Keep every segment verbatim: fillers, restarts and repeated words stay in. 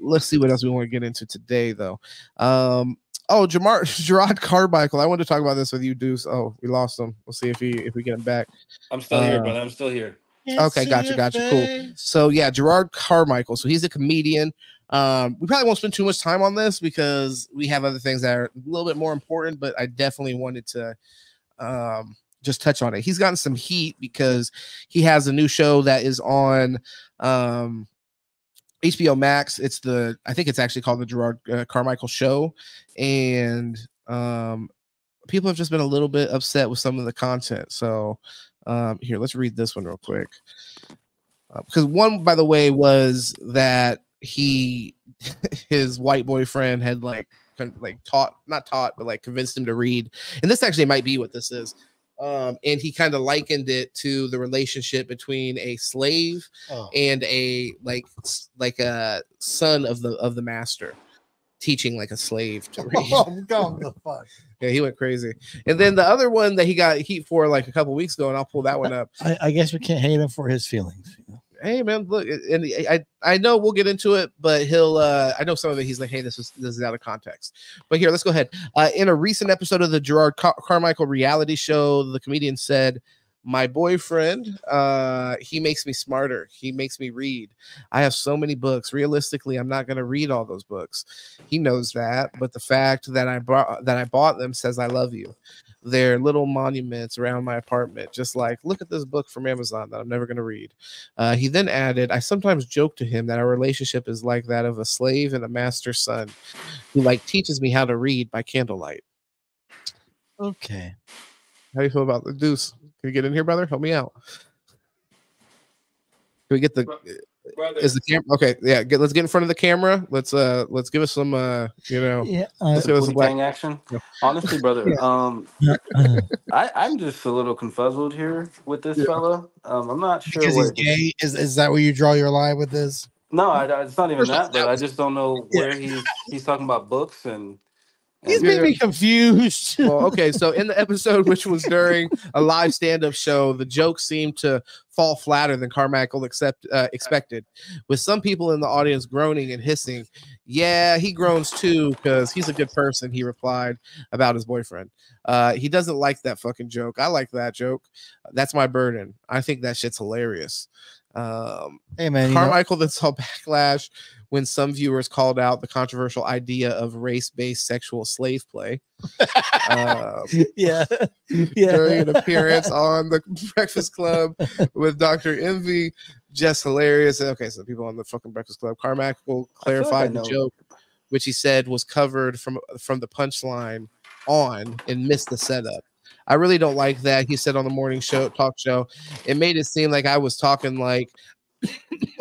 let's see what else we want to get into today, though. Um, oh, Jamar, Jerrod Carmichael. I wanted to talk about this with you, Deuce. Oh, we lost him. We'll see if he if we get him back. I'm still uh, here, brother. I'm still here. Okay, gotcha, gotcha. Cool. So yeah, Jerrod Carmichael. So he's a comedian. Um, we probably won't spend too much time on this because we have other things that are a little bit more important, but I definitely wanted to um, just touch on it. He's gotten some heat because he has a new show that is on um, H B O Max. It's the, I think it's actually called the Jerrod uh, Carmichael Show. And um, people have just been a little bit upset with some of the content. So um, here, let's read this one real quick. Uh, because one, by the way, was that he his white boyfriend had like like taught not taught but like convinced him to read, and this actually might be what this is, um and he kind of likened it to the relationship between a slave oh. and a like like a son of the of the master teaching like a slave to read. Oh, God, the fuck. Yeah, he went crazy. And then the other one that he got heat for like a couple weeks ago, and I'll pull that one up. I, I guess we can't hate him for his feelings, you know? Hey man, look, and I I know we'll get into it, but he'll uh I know some of it. He's like, hey, this is this is out of context. But here, let's go ahead. Uh, in a recent episode of the Jerrod Car- Carmichael reality show, the comedian said, "My boyfriend, uh, he makes me smarter. He makes me read. I have so many books. Realistically, I'm not gonna read all those books. He knows that, but the fact that I brought that I bought them says I love you. They're little monuments around my apartment, just like, look at this book from Amazon that I'm never going to read." Uh, he then added, "I sometimes joke to him that our relationship is like that of a slave and a master's son who like teaches me how to read by candlelight." Okay. How do you feel about the Deuce? Can you get in here, brother? Help me out. Can we get the... Brother. Is the camera okay? Yeah, get, let's get in front of the camera. Let's uh, let's give us some uh, you know, yeah, uh, let's give us some black action. Yeah. Honestly, brother, yeah. um, I I'm just a little confuzzled here with this yeah. fellow. Um, I'm not sure because what... he's gay. Is is that where you draw your line with this? No, I, I, it's not even that. But I just don't know where yeah. he's he's talking about books and. He's made me confused. Well, okay, so in the episode, which was during a live stand-up show, the jokes seemed to fall flatter than Carmichael accept, uh, expected, with some people in the audience groaning and hissing. "Yeah, he groans too, because he's a good person," he replied about his boyfriend. Uh, "he doesn't like that fucking joke. I like that joke. That's my burden. I think that shit's hilarious." Um, hey man, Carmichael you know. then saw backlash when some viewers called out the controversial idea of race-based sexual slave play. um, yeah. yeah, during an appearance on the Breakfast Club with Doctor Envy, "just hilarious." Okay, so people on the fucking Breakfast Club, Carmichael clarified like the joke, which he said was covered from from the punchline on and missed the setup. "I really don't like that," he said on the morning show talk show. "It made it seem like I was talking like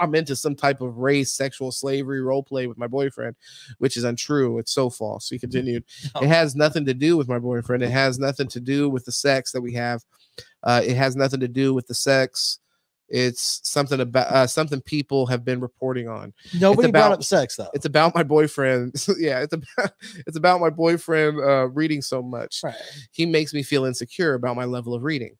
I'm into some type of race, sexual slavery, role play with my boyfriend, which is untrue. It's so false." He continued, "It has nothing to do with my boyfriend. It has nothing to do with the sex that we have. Uh, it has nothing to do with the sex. It's something about uh, something people have been reporting on." Nobody about, brought up sex though. "It's about my boyfriend." yeah, it's about it's about my boyfriend uh, reading so much. Right. "He makes me feel insecure about my level of reading."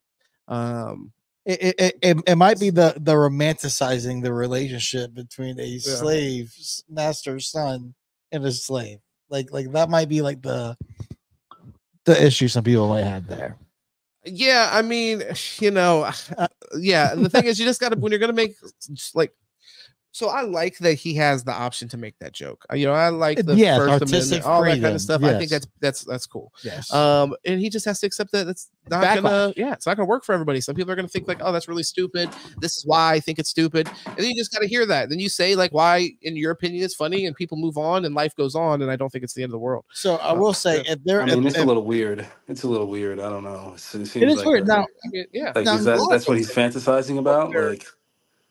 Um, it, it it it might be the the romanticizing the relationship between a yeah. slave master's son and a slave. Like like that might be like the the issue some people might have there. Yeah, I mean, you know, yeah, the thing is, you just got to, when you're going to make, like, so I like that he has the option to make that joke. You know, I like the yes, First Amendment, all freedom, that kind of stuff. Yes. I think that's, that's, that's cool. Yes. Um, and he just has to accept that it's not going to, yeah, it's not going to work for everybody. Some people are going to think like, "Oh, that's really stupid. This is why I think it's stupid." And then you just got to hear that. Then you say like, why in your opinion it's funny, and people move on and life goes on. And I don't think it's the end of the world. So I will um, say if there, I mean, if, it's if, a little weird. It's a little weird. I don't know. It seems it is like weird. Now, yeah. Like, now, is that, that's what he's fantasizing about. Like,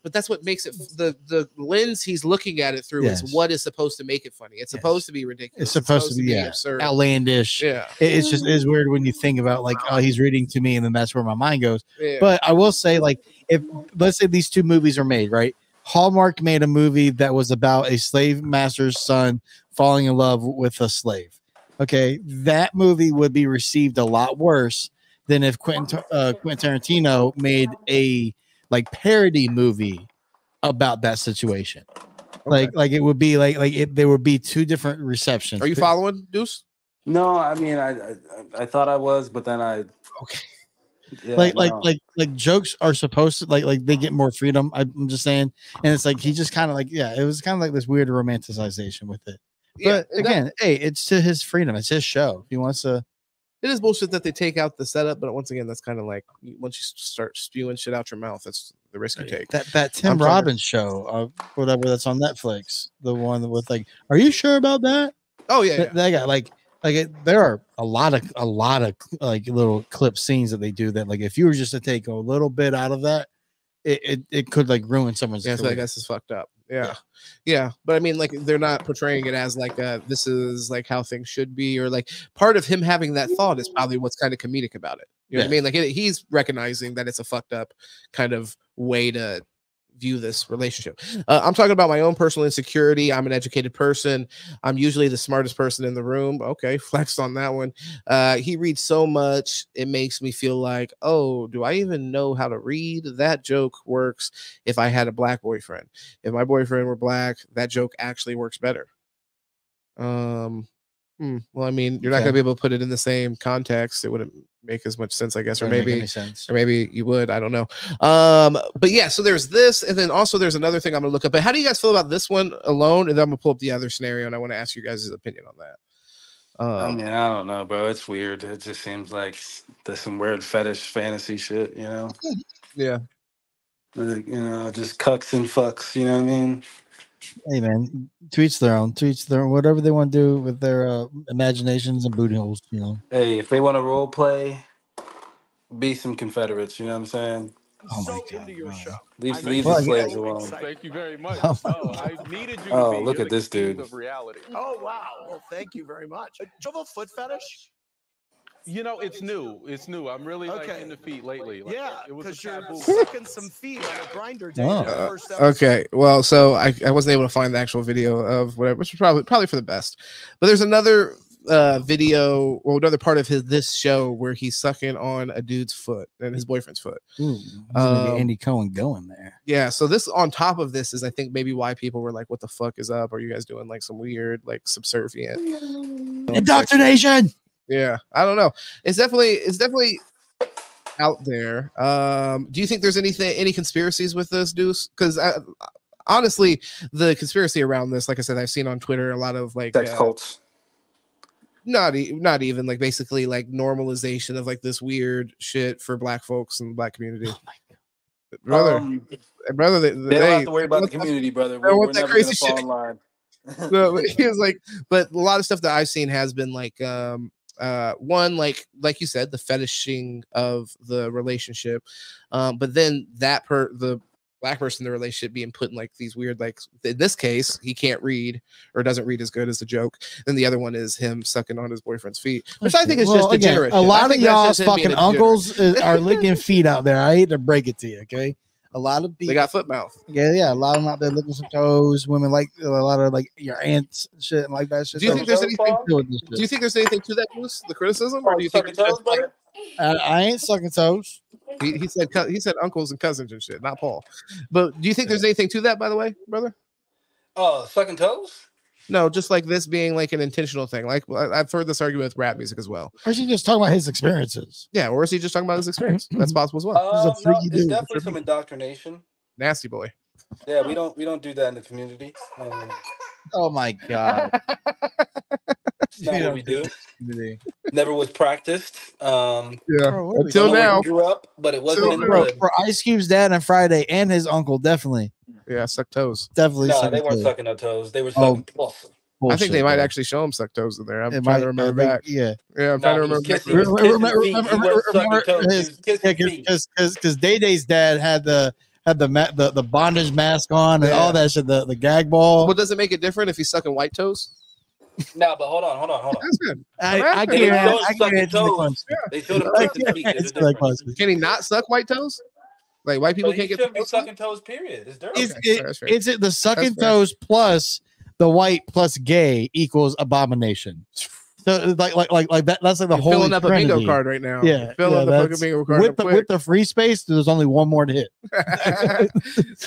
but that's what makes it the the lens he's looking at it through yes. is what is supposed to make it funny. It's yes. supposed to be ridiculous. It's supposed, it's supposed to be, to be yeah. absurd, outlandish. Yeah, it, it's just it's weird when you think about like, oh, he's reading to me, and then that's where my mind goes. Yeah. But I will say, like, if let's say these two movies are made, right? Hallmark made a movie that was about a slave master's son falling in love with a slave. Okay, that movie would be received a lot worse than if Quentin uh, Quentin Tarantino made a like parody movie about that situation. Okay. Like, like it would be like, like it, there would be two different receptions. Are you following, Deuce? No, I mean, I, I, I thought I was, but then I, okay. Yeah, like, no. like, like, like jokes are supposed to like, like they get more freedom. I'm just saying. And it's like, he just kind of like, yeah, it was kind of like this weird romanticization with it. But yeah, again, that, hey, it's to his freedom. It's his show. If he wants to. It is bullshit that they take out the setup, but once again, that's kind of like once you start spewing shit out your mouth, that's the risk you take. That that Tim I'm Robbins show, or whatever, that's on Netflix, the one with like, are you sure about that? Oh yeah, that, yeah. That guy, like, like it, there are a lot of a lot of like little clip scenes that they do that like if you were just to take a little bit out of that, it it, it could like ruin someone's. Yeah, so I guess it's fucked up. Yeah. Yeah. But I mean, like, they're not portraying it as like, uh, this is like how things should be, or like part of him having that thought is probably what's kind of comedic about it. You know yeah. what I mean? Like it, he's recognizing that it's a fucked up kind of way to view this relationship. Uh, I'm talking about my own personal insecurity. I'm an educated person. I'm usually the smartest person in the room. Okay. Flexed on that one. Uh, he reads so much. It makes me feel like, oh, do I even know how to read? That joke works. If I had a black boyfriend, if my boyfriend were black, that joke actually works better. Um, hmm, well, I mean, you're not yeah. gonna be able to put it in the same context. It wouldn't make as much sense, I guess, or maybe, or maybe you would. I don't know. Um, but yeah, so there's this, and then also there's another thing I'm gonna look up. But how do you guys feel about this one alone? And then I'm gonna pull up the other scenario, and I want to ask you guys' opinion on that. Um, I mean, I don't know, bro. It's weird. It just seems like there's some weird fetish fantasy shit, you know? Yeah. Like, you know, just cucks and fucks. You know what I mean? Hey man, to each their own. To each their own. Whatever they want to do with their uh, imaginations and booty holes, you know. Hey, if they want to role play, be some Confederates. You know what I'm saying? Oh my so god! god. Leave, leave the slaves alone. Thank you very much. Oh, oh I needed you. Oh, to be look at this dude. Of reality. Oh wow! Well, thank you very much. Do you have a foot fetish? You know, it's new. It's new. I'm really okay. like, into feet lately. Like, yeah, because you're sucking some feet on a grinder. Uh, okay, well, so I, I wasn't able to find the actual video of whatever, which was probably probably for the best. But there's another uh, video or another part of his this show where he's sucking on a dude's foot and his boyfriend's foot. Ooh, um, Andy Cohen going there. Yeah, so this on top of this is I think maybe why people were like, "What the fuck is up? Are you guys doing like some weird like subservient indoctrination?" Yeah, I don't know. It's definitely it's definitely out there. Um, do you think there's anything any conspiracies with this, Deuce? Because honestly, the conspiracy around this, like I said, I've seen on Twitter a lot of like sex uh, cults. Not e not even like basically like normalization of like this weird shit for black folks and the black community. Oh my God. Brother, um, brother, they, they, they don't have to worry about the community, brother. We, we're never gonna fall in line. No, but he was like, but a lot of stuff that I've seen has been like. Um, Uh, one, like like you said, the fetishing of the relationship, um, but then that per the black person in the relationship being put in like these weird, like in this case, he can't read or doesn't read as good as the joke. Then the other one is him sucking on his boyfriend's feet, which I think is well, just degenerate. Again, a lot of y'all's fucking uncles are licking feet out there. I hate to break it to you, okay? A lot of people, they got foot mouth. Yeah, yeah. A lot of them out there looking some toes. Women like a lot of like your aunts and shit and like that shit. Do you think there's anything to this shit? Do you think there's anything to that, Bruce? The criticism, or do you think it's just like, I, I ain't sucking toes. He, he said he said uncles and cousins and shit, not Paul. But do you think there's anything to that, by the way, brother? Oh, uh, sucking toes. No, just like this being like an intentional thing. Like I've heard this argument with rap music as well. Or is he just talking about his experiences? Yeah, or is he just talking about his experience? That's possible as well. Uh, no, it's dude. definitely some indoctrination. Nasty boy. Yeah, we don't we don't do that in the community. Um, oh my god. That's not what we do. Never was practiced. Um, yeah, until now. Grew up, but it wasn't in the for Ice Cube's dad on Friday and his uncle definitely. Yeah, suck toes. Definitely. No, they weren't toes. sucking no toes. They were sucking oh, bullshit, I think they might bro. actually show him suck toes in there. I'm it trying might, to remember that. Yeah, yeah. I'm no, trying to remember. Kissing, remember, because Day Day's dad had the had the the, the bondage mask on and yeah. all that shit. The the gag ball. Well, does it make it different if he's sucking white toes? No, but hold on, hold on, hold on. That's good. I, I, I can't. Toes. They showed him feet. Can he not suck white toes? Like white people but can't get be sucking toes. Period. It's dirty. Is, okay, it, fair, fair. Is it the sucking that's toes fair. plus the white plus gay equals abomination? So like like like like that. That's like the whole filling up Trinity. A bingo card right now. Yeah, filling yeah, the bingo card with the, with the free space. There's only one more to hit.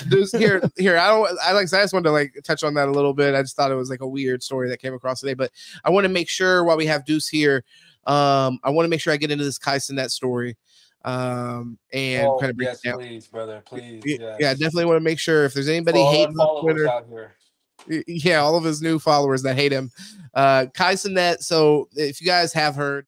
There's, here, here. I don't. I like. I just wanted to like touch on that a little bit. I just thought it was like a weird story that came across today. But I want to make sure while we have Deuce here, um, I want to make sure I get into this Kai Cenat story. Um and oh, kind of bring yes, it down. Please, brother, please. Yes. Yeah, I definitely want to make sure if there's anybody all hating on Twitter. Out here. Yeah, all of his new followers that hate him. Uh, Kai Cenat. So if you guys have heard,